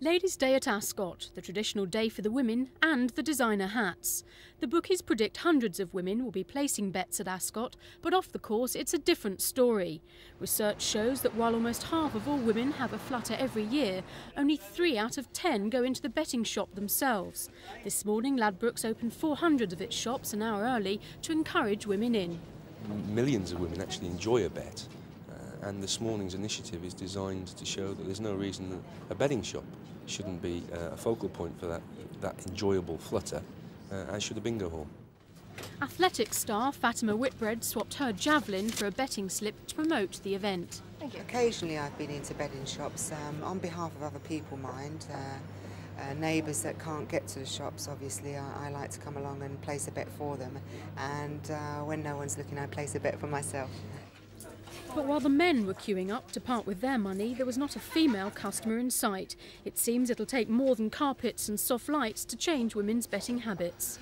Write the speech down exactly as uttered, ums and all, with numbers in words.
Ladies' Day at Ascot, the traditional day for the women, and the designer hats. The bookies predict hundreds of women will be placing bets at Ascot, but off the course it's a different story. Research shows that while almost half of all women have a flutter every year, only three out of ten go into the betting shop themselves. This morning, Ladbrokes opened four hundred of its shops an hour early to encourage women in. Millions of women actually enjoy a bet. And this morning's initiative is designed to show that there's no reason that a betting shop shouldn't be uh, a focal point for that, that enjoyable flutter, uh, as should a bingo hall. Athletics star Fatima Whitbread swapped her javelin for a betting slip to promote the event. Thank you. Occasionally I've been into betting shops, um, on behalf of other people, mind. Uh, Uh, neighbours that can't get to the shops, obviously, I, I like to come along and place a bet for them. And uh, when no one's looking, I place a bet for myself. But while the men were queuing up to part with their money, there was not a female customer in sight. It seems it'll take more than carpets and soft lights to change women's betting habits.